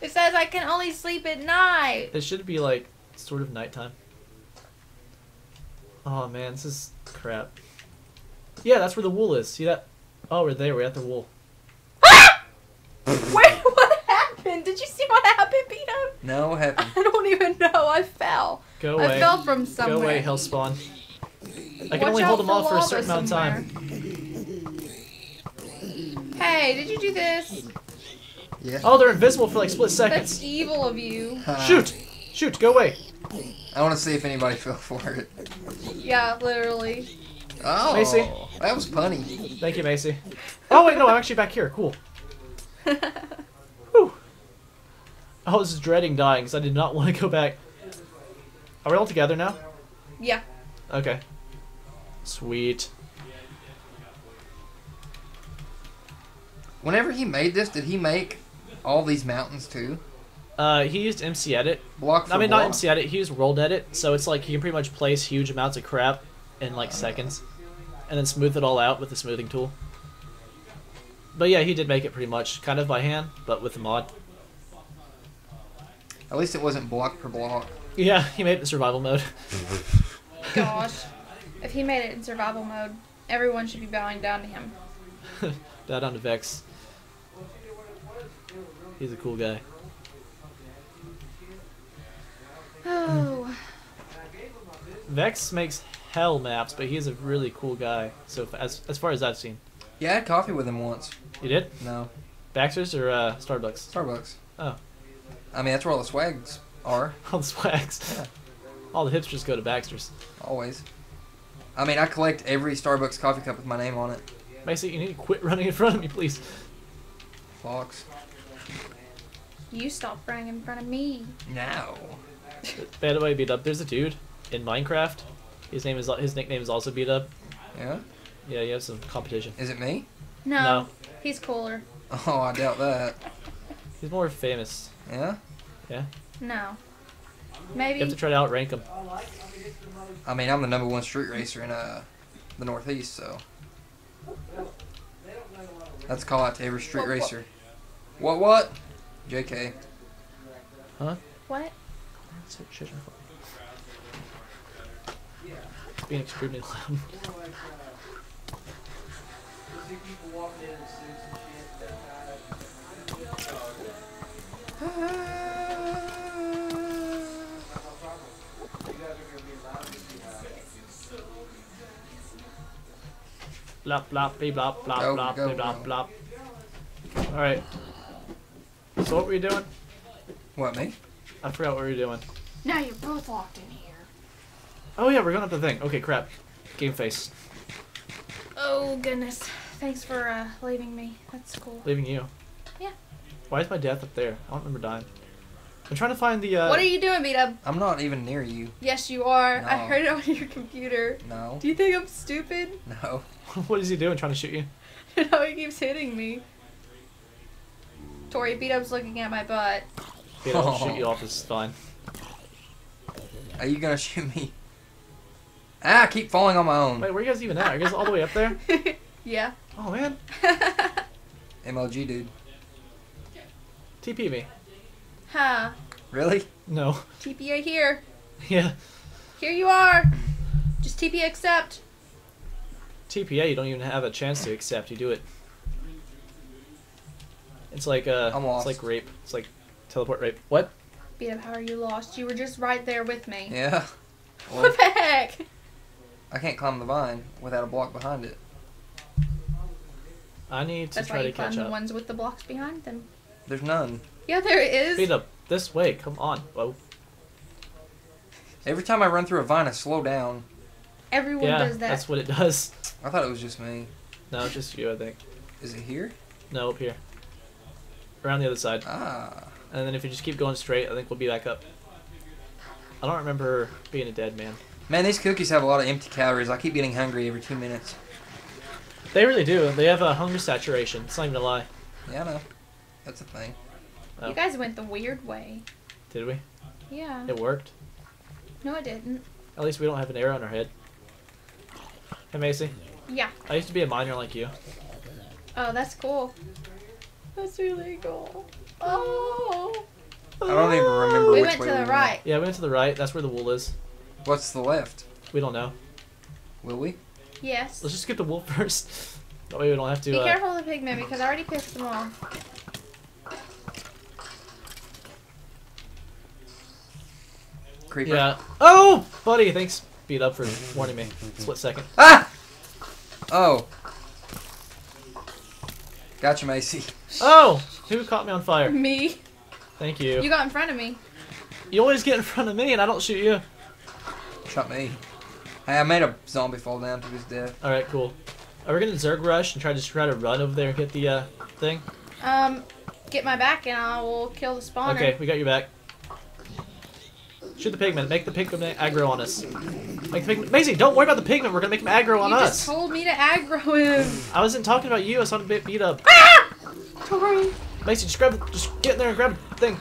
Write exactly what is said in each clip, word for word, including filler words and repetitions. It says I can only sleep at night. It should be like sort of nighttime. Oh man, this is crap. Yeah, that's where the wool is. See that? Oh, we're there. We're at the wool. Ah! Wait, what happened? Did you see what happened, B-Dub? No, what happened? I don't even know. I fell. Go away. I fell from somewhere. Go away, hell spawn. I can Watch only hold them off for a certain amount of time. Hey, did you do this? Yeah. Oh, they're invisible for like split seconds. That's evil of you. Huh. Shoot! Shoot! Go away! I want to see if anybody fell for it. Yeah, literally. Oh, Macy. That was punny. Thank you, Macy. Oh wait, no, I'm actually back here. Cool. Whew. I was dreading dying because I did not want to go back. Are we all together now? Yeah. Okay. Sweet. Whenever he made this, did he make all these mountains too? Uh, he used M C Edit. Block for I mean, block. Not M C Edit. He used World Edit, so it's like he can pretty much place huge amounts of crap in like uh, seconds, and then smooth it all out with the smoothing tool. But yeah, he did make it pretty much kind of by hand, but with the mod. At least it wasn't block per block. Yeah, he made it in survival mode. Gosh, if he made it in survival mode, everyone should be bowing down to him. Bow down to Vechs. He's a cool guy. Oh. Vechs makes hell maps, but he's a really cool guy. So as as far as I've seen. Yeah, I had coffee with him once. You did? No. Baxter's or uh, Starbucks? Starbucks. Oh. I mean, that's where all the swags are. All the swags. Yeah. All the hipsters go to Baxter's. Always. I mean, I collect every Starbucks coffee cup with my name on it. Macy, you need to quit running in front of me, please. Fox. You stop running in front of me. No. By the way, B-Dub, there's a dude in Minecraft. His name is his nickname is also B-Dub. Yeah? Yeah, you have some competition. Is it me? No. No. He's cooler. Oh, I doubt that. He's more famous. Yeah? Yeah. No. Maybe. You have to try to outrank him. I mean, I'm the number one street racer in uh, the Northeast, so. That's a call out to every street what, racer. What? What? What? J K. Huh? What? It's being extremely loud. Blop blop be blop blop go, blop go, be blop go. Blop. All right. So what were you doing? What me? I forgot what we were doing. Now you're both locked in here. Oh yeah, we're going up the thing. Okay, crap. Game face. Oh goodness. Thanks for uh, leaving me. That's cool. Leaving you? Yeah. Why is my death up there? I don't remember dying. I'm trying to find the. Uh... What are you doing, B-Dub? I'm not even near you. Yes, you are. No. I heard it on your computer. No. Do you think I'm stupid? No. What is he doing? Trying to shoot you? No, he keeps hitting me. Tori, B-Dub's looking at my butt. B-Dub, oh. Shoot you off his spine. Are you gonna shoot me? Ah, I keep falling on my own. Wait, where are you guys even at? Are you guys all the way up there? Yeah. Oh, man. M L G, dude. T P me. Huh. Really? No. T P A here. Yeah. Here you are. Just T P A accept. T P A, you don't even have a chance to accept. You do it. It's like, uh, I'm lost. It's like rape. It's like teleport rape. What? B-Dub, how are you lost? You were just right there with me. Yeah. Well, what the heck? I can't climb the vine without a block behind it. I need to That's try why to catch up. Ones with the blocks behind them. There's none. Yeah, there is. B-Dub, this way. Come on. Whoa. Every time I run through a vine, I slow down. Everyone yeah, does that. That's what it does. I thought it was just me. No, it's just you, I think. Is it here? No, up here. Around the other side. Ah. And then if you just keep going straight, I think we'll be back up. I don't remember being a dead man. Man, these cookies have a lot of empty calories. I keep getting hungry every two minutes. They really do. They have a hunger saturation. It's not even a lie. Yeah, I know. That's a thing. Oh. You guys went the weird way. Did we? Yeah. It worked? No, it didn't. At least we don't have an arrow in our head. Hey, Macy. Yeah. I used to be a miner like you. Oh, that's cool. That's really cool. Oh. I don't even remember we which way we went. We went to the right. Yeah, we went to the right. That's where the wool is. What's the left? We don't know. Will we? Yes. Let's just get the wool first. That way we don't have to... Be uh, careful of the pigmen because I already pissed them off. Creeper. Yeah. Oh, buddy, thanks, B-Dub, for warning me. Split second. Ah! Oh. Gotcha, Macy. Oh! Who caught me on fire? Me. Thank you. You got in front of me. You always get in front of me and I don't shoot you. Shot me. Hey, I made a zombie fall down to his death. Alright, cool. Are we gonna Zerg rush and try to try to run over there and hit the uh, thing? Um, get my back and I will kill the spawner. Okay, we got your back. Shoot the pigman. Make the pigman aggro on us. Make the pigman. Maisie, don't worry about the pigman. We're gonna make him aggro on you us. You just told me to aggro him. I wasn't talking about you. I saw him get beat up. Ah! Don't worry. Maisie, just grab. Just get in there and grab the thing.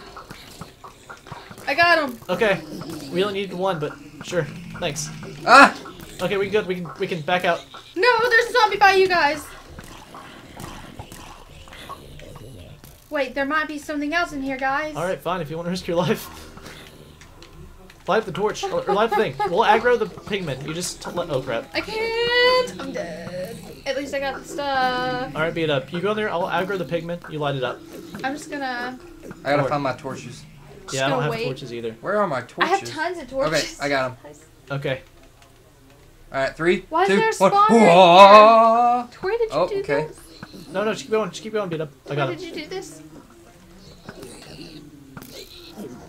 I got him. Okay. We only needed one, but sure. Thanks. Ah. Okay, we good. We can we can back out. No, there's a zombie by you guys. Wait, there might be something else in here, guys. All right, fine. If you want to risk your life. Light the torch, or light the thing. We'll aggro the pigmen. You just let. Oh crap! I can't. I'm dead. At least I got the stuff. All right, beat up. You go in there. I'll aggro the pigmen. You light it up. I'm just gonna. I gotta find my torches. Just yeah, I don't have wait. torches either. Where are my torches? I have tons of torches. Okay, I got them. Okay. All right, three, Why two, is there a one. Right there? Where did you oh, do okay. this? No, no, just keep going. Just keep going, beat up. I got Where it. Why did you do this?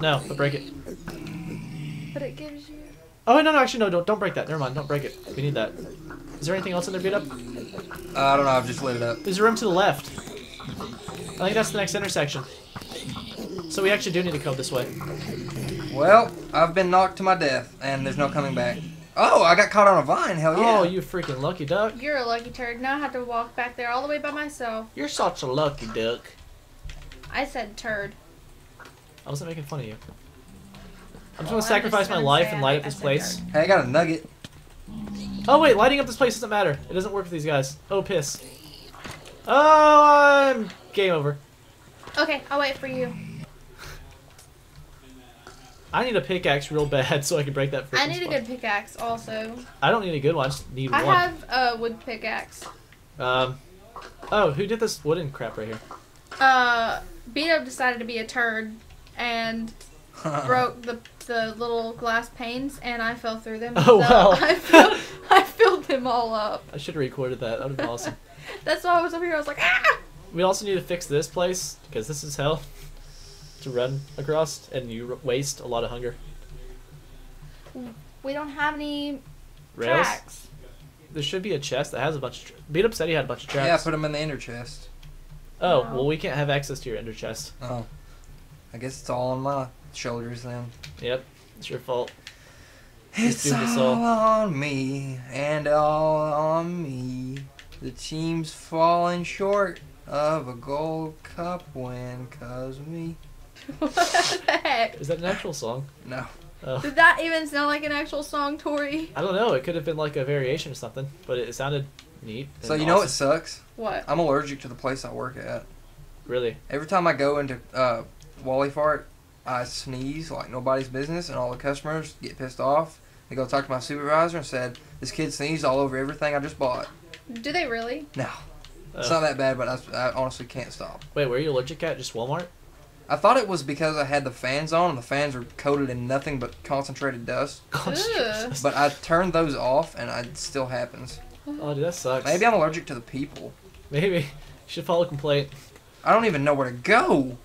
No, I'll break it. But it gives you... Oh, no, no, actually, no, don't, don't break that. Never mind, don't break it. We need that. Is there anything else in there, beat up? Uh, I don't know, I've just lit it up. There's a room to the left. I think that's the next intersection. So we actually do need to go this way. Well, I've been knocked to my death, and there's no coming back. Oh, I got caught on a vine, hell yeah. Oh, you freaking lucky duck. You're a lucky turd. Now I have to walk back there all the way by myself. You're such a lucky duck. I said turd. I wasn't making fun of you. I'm just well, gonna sacrifice just gonna my life and light up this place. Dark. Hey, I got a nugget. Oh wait, lighting up this place doesn't matter. It doesn't work for these guys. Oh piss. Oh, I'm game over. Okay, I'll wait for you. I need a pickaxe real bad so I can break that. I need spot. a good pickaxe also. I don't need a good one. I just need I one. I have a wood pickaxe. Um. Oh, who did this wooden crap right here? Uh, B-Dub decided to be a turd and broke the. the little glass panes and I fell through them. Oh, so wow. I, filled, I filled them all up. I should have recorded that. That would have been awesome. That's why I was over here. I was like, ah! We also need to fix this place because this is hell to run across and you waste a lot of hunger. We don't have any Rails? tracks. There should be a chest that has a bunch of... B-Dub said he had a bunch of tracks. Yeah, I put them in the ender chest. Oh, no. Well, we can't have access to your ender chest. Oh. I guess it's all on my... shoulders then. Yep, it's your fault. It's all on me and all on me. The team's falling short of a gold cup win cause me. What the heck? Is that an actual song? No. Oh. Did that even sound like an actual song, Tori? I don't know. It could have been like a variation or something, but it sounded neat. So you awesome. know what sucks? What? I'm allergic to the place I work at. Really? Every time I go into uh, Wally Fart, I sneeze like nobody's business, and all the customers get pissed off. They go talk to my supervisor and said, this kid sneezed all over everything I just bought. Do they really? No. Oh. It's not that bad, but I, I honestly can't stop. Wait, where are you allergic at? Just Walmart? I thought it was because I had the fans on, and the fans are coated in nothing but concentrated dust. Ugh. But I turned those off, and it still happens. Oh, dude, that sucks. Maybe I'm allergic to the people. Maybe. You should file a complaint. I don't even know where to go.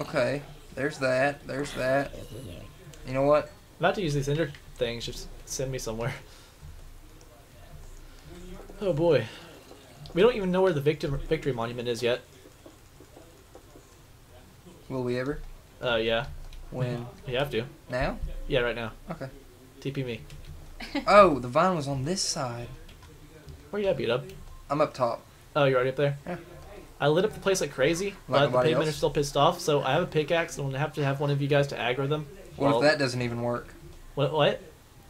Okay. There's that. There's that. You know what? I'm about to use these ender things. Just send me somewhere. Oh boy. We don't even know where the victim victory monument is yet. Will we ever? Uh, yeah. When? You have to. Now? Yeah, right now. Okay. T P me. Oh, the vine was on this side. Where you at, B-Dub? I'm up top. Oh, you're already up there? Yeah. I lit up the place like crazy, like but the pigmen are still pissed off, so I have a pickaxe, and I'm going to have to have one of you guys to aggro them. What well, if that doesn't even work? What? What?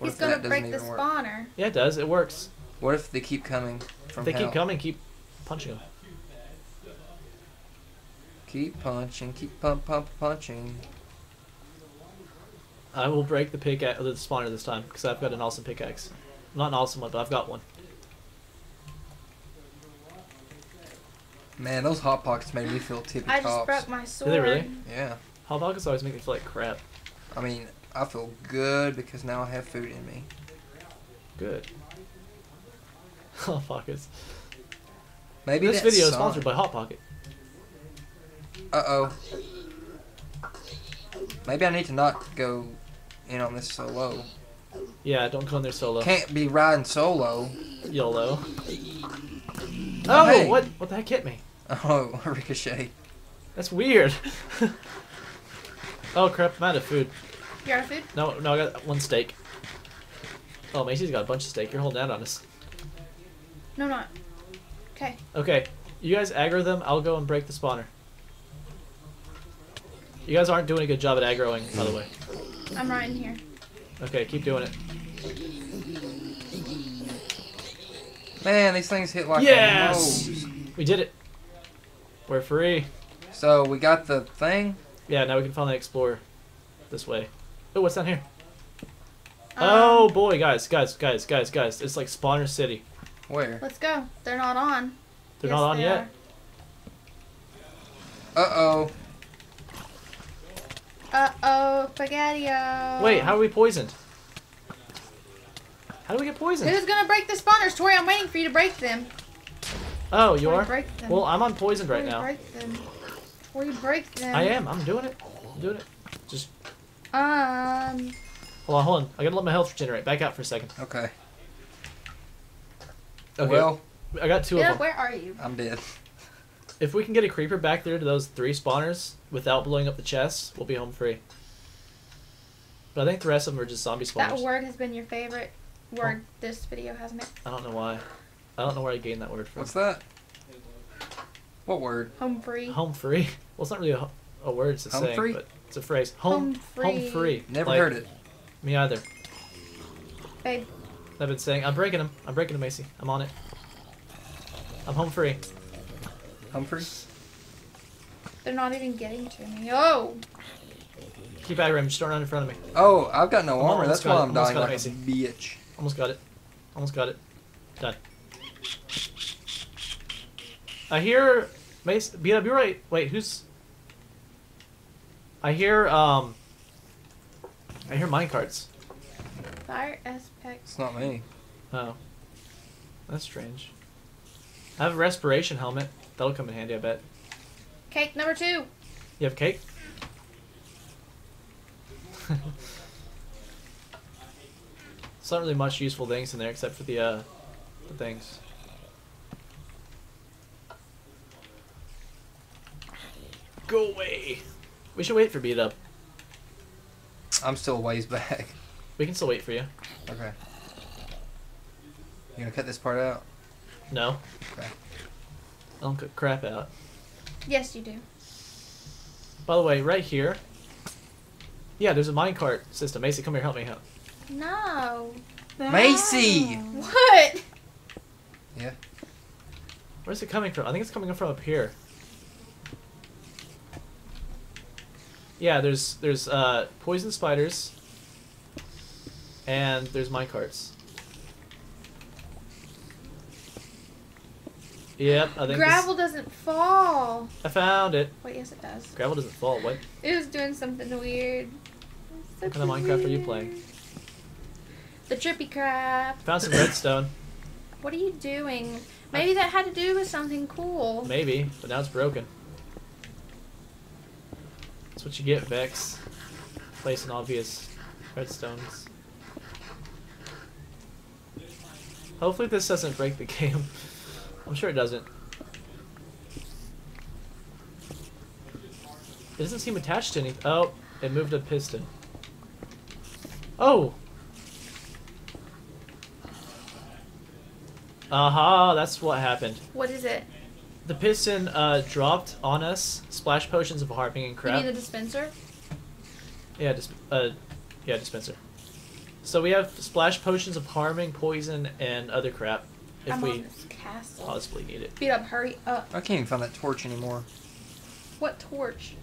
What He's gonna break the spawner. Work? Yeah, it does. It works. What if they keep coming from They hell? keep coming, keep punching them. Keep punching, keep pump, pump, punching. I will break the pickaxe, the spawner this time, because I've got an awesome pickaxe. Not an awesome one, but I've got one. Man, those hot pockets made me feel tippy tops. I just broke my sword. Did they really? Yeah. Hot pockets always make me feel like crap. I mean, I feel good because now I have food in me. Good. Hot pockets. Maybe this video is sponsored by Hot Pocket. Uh oh. Maybe I need to not go in on this solo. Yeah, don't go in there solo. Can't be riding solo. YOLO. Oh, oh hey. what? What the heck hit me? Oh, ricochet. That's weird. Oh crap! I'm out of food. You're out of food? No, no, I got one steak. Oh, Macy's got a bunch of steak. You're holding out on us. No, not. Okay. Okay, you guys aggro them. I'll go and break the spawner. You guys aren't doing a good job at aggroing, by the way. I'm right in here. Okay, keep doing it. Man, these things hit like yes! a nose. We did it. We're free. So we got the thing. Yeah, now we can finally explore this way. Oh, what's down here? Um, oh boy, guys, guys, guys, guys, guys! It's like Spawner City. Where? Let's go. They're not on. They're yes, not on they yet. Are. Uh oh. Uh oh, spaghetti-o. Wait, how are we poisoned? How do we get poisoned? Who's gonna break the spawners, Tori? I'm waiting for you to break them. Oh, you Tori, are? Break them. Well, I'm unpoisoned Tori, right now. Break them. Tori, break them. I am. I'm doing it. I'm doing it. Just. Um. Hold on, hold on. I gotta let my health regenerate. Back out for a second. Okay. Okay. Well, I got two yeah, of them. Where are you? I'm dead. If we can get a creeper back there to those three spawners without blowing up the chests, we'll be home free. But I think the rest of them are just zombie spawners. That word has been your favorite word oh. this video, hasn't it? I don't know why. I don't know where I gained that word from. What's that? What word? Home free. Home free? Well, it's not really a, a word, it's a home saying, free? But it's a phrase. Home, home free. Home free. Never like, heard it. Me either. Babe. I've been saying, I'm breaking him. I'm breaking him, Macy. I'm on it. I'm home free. Humphreys? They're not even getting to me. Oh! Keep out of him. Just don't run in front of me. Oh, I've got no I'm armor. That's why I'm dying like it, a bitch. Almost got it. Almost got it. Done. I hear... Mace... B-Dub, you're right. Wait, who's... I hear, um... I hear minecarts. Fire aspect. It's not me. Oh. That's strange. I have a respiration helmet. That'll come in handy, I bet. Cake number two. You have cake? It's not really much useful things in there except for the uh, the things. Go away. We should wait for beat up. I'm still a ways back. We can still wait for you. Okay. You gonna cut this part out? No. Okay. I don't cut crap out. Yes, you do. By the way, right here. Yeah, there's a minecart system. Macy, come here, help me out. No. Macy! What? Yeah. Where's it coming from? I think it's coming from up here. Yeah, there's there's uh, poison spiders. And there's minecarts. Yep, I think gravel this... doesn't fall. I found it. Wait, yes it does. Gravel doesn't fall, what? It was doing something weird. So what kind weird. of Minecraft are you playing? The trippy crap. Found some redstone. What are you doing? Maybe I... that had to do with something cool. Maybe, but now it's broken. That's what you get, Vechs. Placing obvious redstones. Hopefully this doesn't break the game. I'm sure it doesn't. It doesn't seem attached to anything. Oh, it moved a piston. Oh! Aha, uh-huh, that's what happened. What is it? The piston uh, dropped on us. Splash potions of harping and crap. You need a dispenser? Yeah, dis uh, yeah, dispenser. So we have splash potions of harming, poison, and other crap. If I'm we on this castle. Possibly need it. Beat up, hurry up. I can't even find that torch anymore. What torch?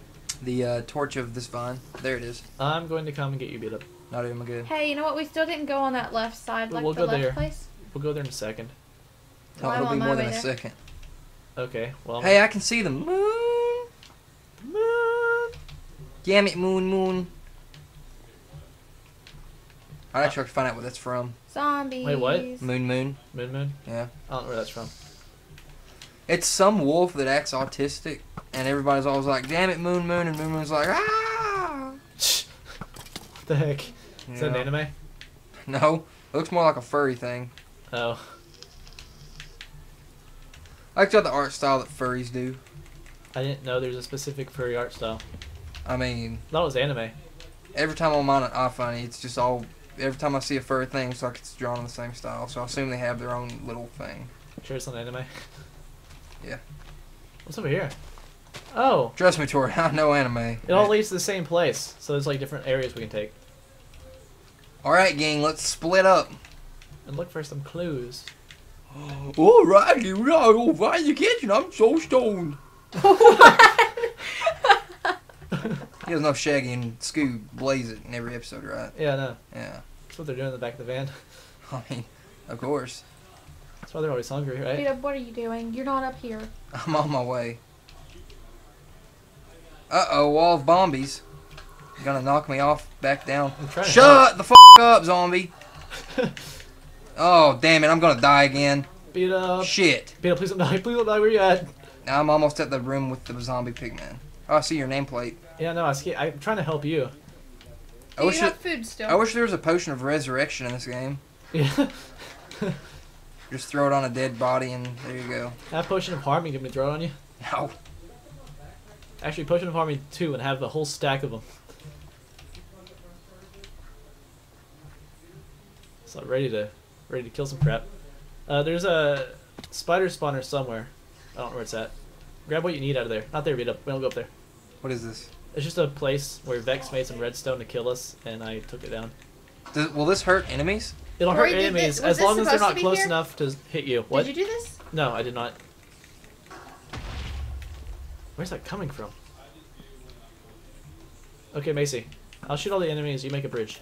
The uh, torch of this vine. There it is. I'm going to come and get you, Beat Up. Not even good. Hey, you know what? We still didn't go on that left side, like we'll the go left there. place. We'll go there in a second. No, it'll be more than a there. second. Okay, well. Hey, I can see the moon. Moon. Damn it, moon, moon. I'd actually have to find out what that's from. Zombies. Wait, what? Moon Moon. Moon Moon? Yeah. I don't know where that's from. It's some wolf that acts autistic, and everybody's always like, damn it, Moon Moon, and Moon Moon's like, ah! What the heck? Yeah. Is that an anime? No. It looks more like a furry thing. Oh. I like the art style that furries do. I didn't know there's a specific furry art style. I mean... I thought it was anime. Every time I'm on an iFunny, it's just all... Every time I see a furry thing, it's like it's drawn in the same style, so I assume they have their own little thing. Sure it's an anime? Yeah. What's over here? Oh! Trust me, Tori, I know anime. It all leads to the same place, so there's like different areas we can take. Alright, gang, let's split up. And look for some clues. Alright, you all right in the kitchen, I'm so stoned. He doesn't know Shaggy and Scoob blaze it in every episode, right? Yeah, I know. Yeah. That's what they're doing in the back of the van. I mean, of course. That's why they're always hungry, right? Peter, what are you doing? You're not up here. I'm on my way. Uh-oh, wall of bombies. You're gonna knock me off back down. Shut the f*** up, zombie! Oh, damn it, I'm gonna die again. Beat up. Shit. Beat up, please don't die. Please don't die. Where you at? I'm almost at the room with the zombie pigman. Oh, I see your nameplate. Yeah, no, I see, I'm trying to help you. I wish, you have food still. I wish there was a potion of resurrection in this game. Yeah. Just throw it on a dead body and there you go. That potion of harming can be thrown on you? No. Actually, potion of harming too, and have a whole stack of them. So I'm ready to, ready to kill some crap. Uh, there's a spider spawner somewhere. I don't know where it's at. Grab what you need out of there. Not there, Beat Up. We don't go up there. What is this? It's just a place where Vechs made some redstone to kill us, and I took it down. Does, will this hurt enemies? It'll Corey, hurt enemies, this, as long as they're not close here? enough to hit you. What? Did you do this? No, I did not. Where's that coming from? Okay, Macy. I'll shoot all the enemies. You make a bridge.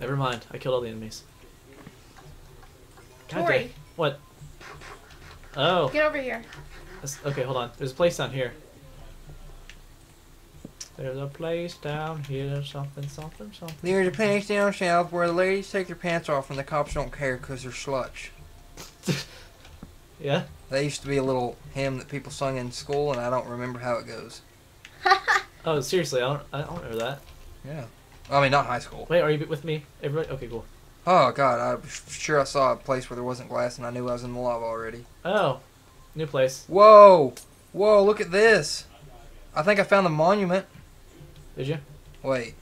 Never mind. I killed all the enemies. God Corey. Dang. What? Oh. Get over here. That's, okay, hold on. There's a place down here. There's a place down here, something, something, something. There's a place down south where the ladies take their pants off and the cops don't care because they're slutch. Yeah? That used to be a little hymn that people sung in school, and I don't remember how it goes. Oh, seriously, I don't, I don't remember that. Yeah. I mean, not high school. Wait, are you with me? Everybody? Okay, cool. Oh, God, I'm sure I saw a place where there wasn't glass, and I knew I was in the lava already. Oh, new place. Whoa, whoa, look at this. I think I found the monument. Did you? Wait.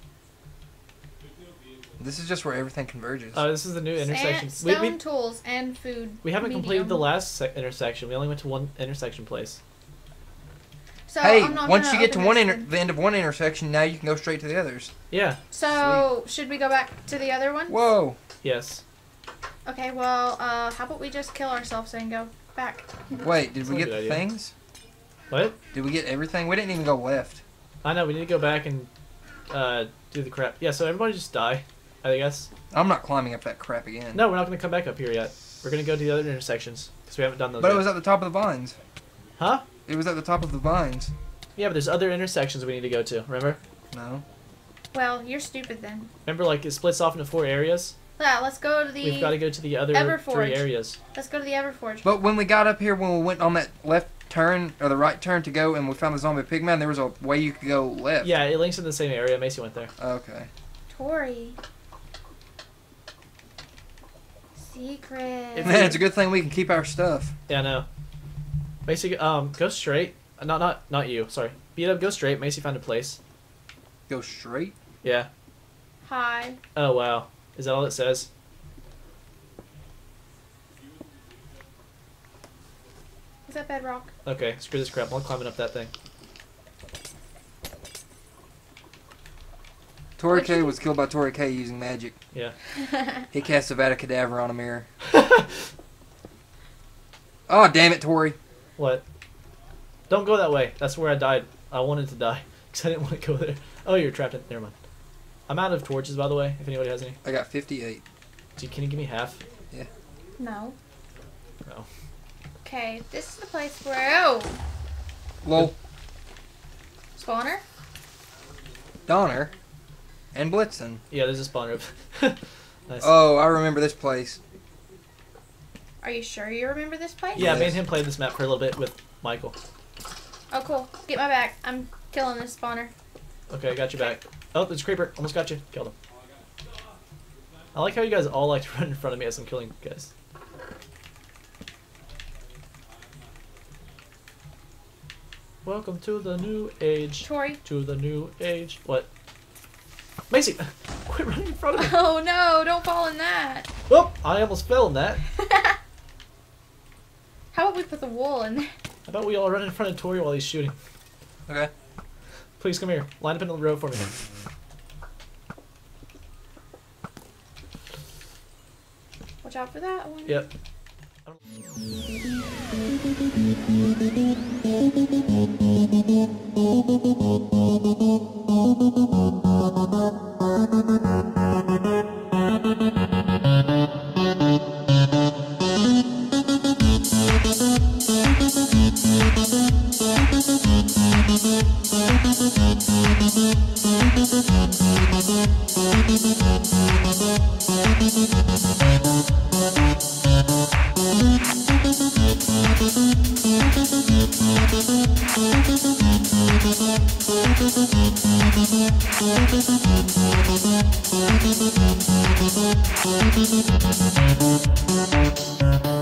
This is just where everything converges. Oh, this is the new intersection. Sand, stone we, we, tools and food. We haven't medium. completed the last se intersection. We only went to one intersection place. So hey, I'm not once you get to one inter the end of one intersection, now you can go straight to the others. Yeah. So, Sweet. should we go back to the other one? Whoa. Yes. Okay, well, uh, how about we just kill ourselves and go back? Wait, did That's we get the idea. things? What? Did we get everything? We didn't even go left. I know, we need to go back and uh, do the crap. Yeah, so everybody just die, I guess. I'm not climbing up that crap again. No, we're not going to come back up here yet. We're going to go to the other intersections, because we haven't done those But yet. It was at the top of the vines. Huh? It was at the top of the vines. Yeah, but there's other intersections we need to go to, remember? No. Well, you're stupid then. Remember, like, it splits off into four areas? Yeah, let's go to the... We've got to go to the other Everforge. three areas. Let's go to the Everforge. But when we got up here, when we went on that left turn, or the right turn to go, and we found the zombie pigman, there was a way you could go left. Yeah, it links in the same area. Macy went there. Okay. Tori. Secret. If Man, it's a good thing we can keep our stuff. Yeah, I know. Macy, um, go straight. Not, not, not you. Sorry. Beat Up. Go straight. Macy found a place. Go straight. Yeah. Hi. Oh wow. Is that all it says? Is that bedrock? Okay. Screw this crap. I'm climbing up that thing. Torike was killed by Torike using magic. Yeah. He cast Avada Cadaver on a mirror. Oh, damn it, Tori. What? Don't go that way. That's where I died. I wanted to die because I didn't want to go there. Oh, you're trapped in... Never mind. I'm out of torches, by the way, if anybody has any. I got fifty-eight. Dude, can you give me half? Yeah. No. No. Okay, this is the place where... Oh! Lol. Spawner? Donner? And Blitzen. Yeah, there's a spawner. Nice. Oh, I remember this place. Are you sure you remember this place? Yeah, yes. Me and him played this map for a little bit with Michael. Oh, cool. Get my back. I'm killing this spawner. Okay, I got you back. Oh, there's a creeper. Almost got you. Killed him. I like how you guys all like to run in front of me as I'm killing guys. Welcome to the new age. Tori. To the new age. What? Macy, quit running in front of me. Oh no, don't fall in that. Well, I almost fell in that. How about we put the wool in there? How about we all run in front of Tori while he's shooting? Okay. Please come here. Line up in the row for me. Watch out for that one. Yep. We'll be right back.